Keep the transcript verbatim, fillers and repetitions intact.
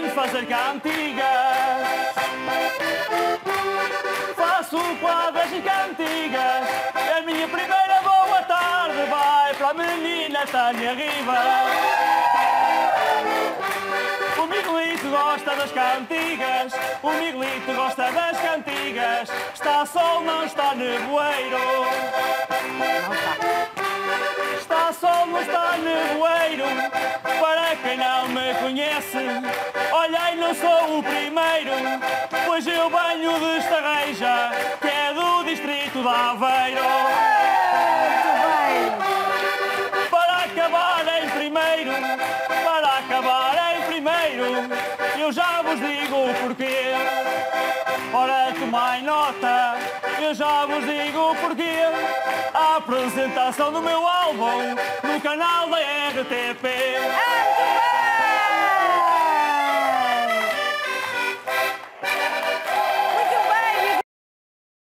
venho fazer cantigas. Faço quadras e cantigas. É a minha primeira boa tarde. Vai para a menina Tânia Ribas. O Miguelito gosta das cantigas. O Miguelito gosta das cantigas. Está sol, não está nevoeiro. Está sol, não está nevoeiro. Para quem não me conhece, olha, e não sou o primeiro, pois eu venho de Estarreja, que é do distrito de Aveiro. Muito bem. Para acabar em primeiro, para acabar em primeiro, eu já vos digo o porquê. Ora, tomai nota, eu já vos digo o porquê. A apresentação do meu álbum no canal da R T P.